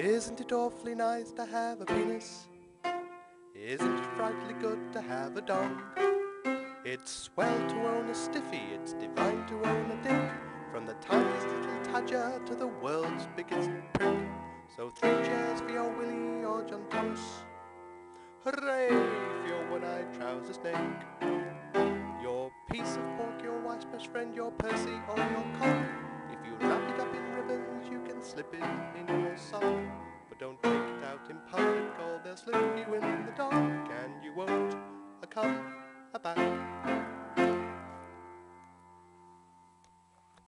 Isn't it awfully nice to have a penis? Isn't it frightfully good to have a dong? It's swell to own a stiffy, it's divine to own a dick, from the tiniest little tadger to the world's biggest prick. So 3 cheers for your Willie or John Thomas, hooray for your one-eyed trouser snake, your piece of pork, your wife's best friend, your Percy or your cock. If you wrap it up in ribbons, you can slip it in your sock, but don't take it out in public or they'll slip you in the dark, and you won't come about.